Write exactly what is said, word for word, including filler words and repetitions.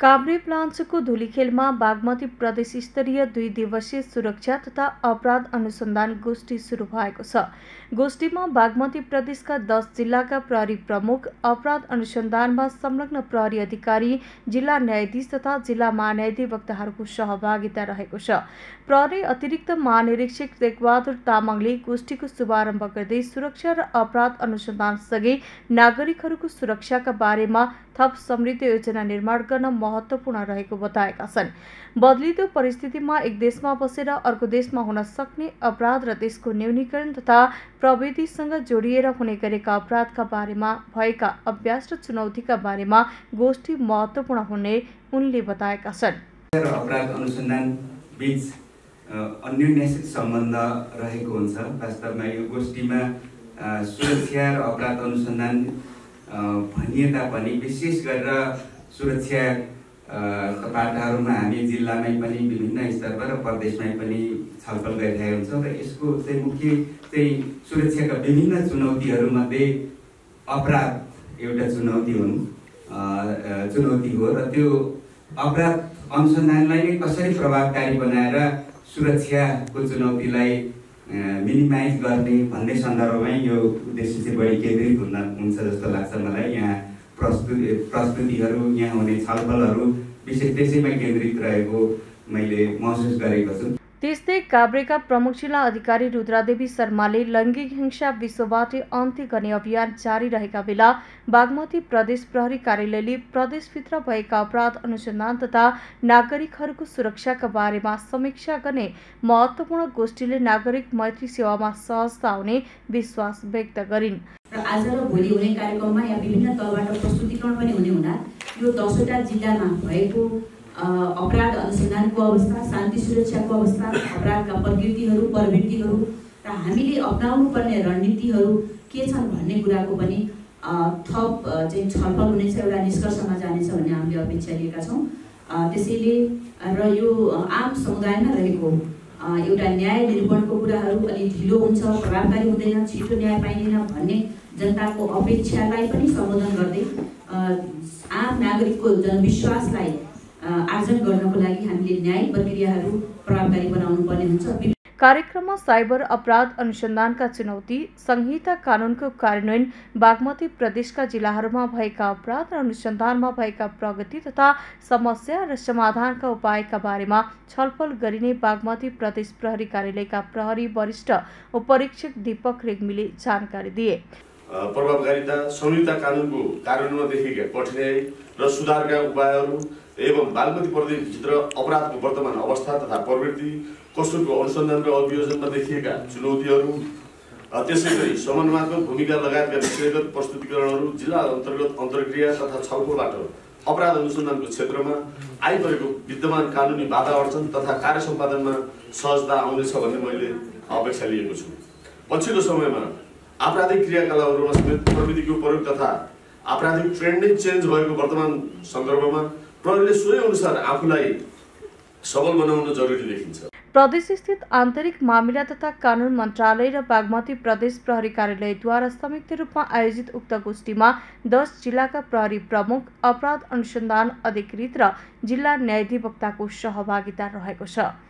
काभ्रे प्लान्टको धुलीखेलमा बागमती प्रदेश स्तरीय दुई दिवसीय सुरक्षा तथा अपराध अनुसन्धान गोष्ठी सुरु भएको छ। गोष्ठीमा बागमती प्रदेशका दस जिल्लाका प्रहरी प्रमुख, अपराध अनुसन्धानमा संलग्न प्रहरी अधिकारी, जिल्ला न्यायाधीश तथा जिल्ला महान्यायाधिवक्ताहरूको सहभागिता रहेको छ। प्रहरी अतिरिक्त महानिरीक्षक तेगबहादुर तामाङले गोष्ठीको शुभारम्भ गर्दै सुरक्षा र अपराध अनुसन्धानसँगै नागरिकहरूको सुरक्षाका बारेमा थप समृद्ध योजना निर्माण गर्न महत्त्वपूर्ण रहेको बताएका छन्। बदलिदो परिस्थितिमा एक देशमा बसेर अर्को देशमा हुन सक्ने अपराध र त्यसको न्यूनीकरण तथा प्रविधिसँग जोडिएर हुने गरेका अपराधका बारेमा भएका अभ्यास र चुनौतीका बारेमा गोष्ठी महत्त्वपूर्ण हुने उनले बताएका छन्। अपराध अनुसन्धान बीच अन्योन्याश्रित सम्बन्ध रहेको हुन्छ। वास्तवमा यो गोष्ठीमा सुरक्षा र अपराध अनुसन्धान भनिए तापनि विशेष गरेर सुरक्षा पाटाहरूमा हामी जिल्लामै पनि विभिन्न स्तरमा र प्रदेशमै पनि छलफल गरिरहेका हुन्छौँ र यसको चाहिँ मुख्य चाहिँ सुरक्षाका विभिन्न चुनौतीहरूमध्ये अपराध एउटा चुनौती हुन् चुनौती हो र त्यो अपराध अनुसन्धानलाई नै कसरी प्रभावकारी बनाएर सुरक्षाको चुनौतीलाई मिनिमाइज गर्ने भन्ने सन्दर्भमै यो उद्देश्य चाहिँ बढी केन्द्रित हुन हुन्छ जस्तो लाग्छ मलाई। यहाँ प्रस्तुत प्रस्तुतिहरू यहाँ हुने छलफलहरू विशेष त्यसैमा केन्द्रित रहेको मैले महसुस गरेको छु। त्यस्तै काभ्रेका प्रमुख जिल्ला अधिकारी रुद्रादेवी शर्माले लैङ्गिक हिंसा विश्वबाटै अन्त्य गर्ने अभियान जारी रहेका बेला बागमती प्रदेश प्रहरी कार्यालयले प्रदेशभित्र भएका अपराध अनुसन्धान तथा नागरिकहरूको सुरक्षाका बारेमा समीक्षा गर्ने महत्त्वपूर्ण गोष्ठीले नागरिक मैत्री सेवामा सहजता आउने विश्वास व्यक्त गरिन्। आज र भोलि हुने कार्यक्रममा यहाँ विभिन्न तलबाट प्रस्तुतिकरण पनि हुने हुँदा यो दसवटा जिल्लामा भएको अपराध अनुसन्धानको अवस्था, शान्ति सुरक्षाको अवस्था, अपराधका प्रवृत्तिहरू प्रवृत्तिहरू र हामीले अपनाउनु पर्ने रणनीतिहरू के छन् भन्ने कुराको पनि थप चाहिँ छलफल हुनेछ, एउटा निष्कर्षमा जानेछ भन्ने हामीले अपेक्षा लिएका छौँ। त्यसैले र यो आम समुदायमा रहेको एउटा न्याय निरूपणको कुराहरू अलि ढिलो हुन्छ, प्रभावकारी हुँदैन, छिटो न्याय पाइँदैन भन्ने जनताको अपेक्षालाई पनि सम्बोधन गर्दै आम नागरिकको जनविश्वासलाई आर्जन गर्नको लागि हामीले न्याय प्रक्रियाहरू प्रभावकारी बनाउनु पर्ने हुन्छ। कार्यक्रममा साइबर अपराध अनुसन्धानका चुनौती, संहिता कानुनको कार्यान्वयन, बागमती प्रदेशका जिल्लाहरूमा भएका अपराध र अनुसन्धानमा भएका प्रगति तथा समस्या र समाधानका उपायका बारेमा छलफल गरिने बागमती प्रदेश प्रहरी कार्यालयका प्रहरी वरिष्ठ उपरीक्षक दीपक रेग्मीले जानकारी दिए। प्रभावकारिता, संहिता कानुनको कार्यान्वयनमा देखेका कठिनाई र सुधारका उपायहरू एवं बागमती प्रदेशभित्र अपराधको वर्तमान अवस्था तथा प्रवृत्ति, कौशलको अनुसन्धान र अभियोजनमा देखिएका चुनौतीहरू, त्यसै गरी समन्वयको भूमिका लगायतका विषयगत प्रस्तुतिकरणहरू जिल्ला अन्तर्गत अन्तर्क्रिया तथा छलफलबाट अपराध अनुसन्धानको क्षेत्रमा आइपरेको विद्यमान कानुनी बाधा अडचन तथा कार्य सम्पादनमा सहजता आउनेछ भन्ने मैले अपेक्षा लिएको छु। पछिल्लो समयमा आपराधिक क्रियाकलापहरूमा समेत प्रविधिको प्रयोग तथा आपराधिक ट्रेन्ड नै चेन्ज भएको वर्तमान सन्दर्भमा प्रहरीले सोही अनुसार आफूलाई सबल बनाउन जरुरी देखिन्छ। प्रदेशस्थित आन्तरिक मामिला तथा कानुन मन्त्रालय र बागमती प्रदेश प्रहरी कार्यालयद्वारा संयुक्त रूपमा आयोजित उक्त गोष्ठीमा दस जिल्लाका प्रहरी प्रमुख, अपराध अनुसन्धान अधिकृत र जिल्ला न्यायाधिवक्ताको सहभागिता रहेको छ।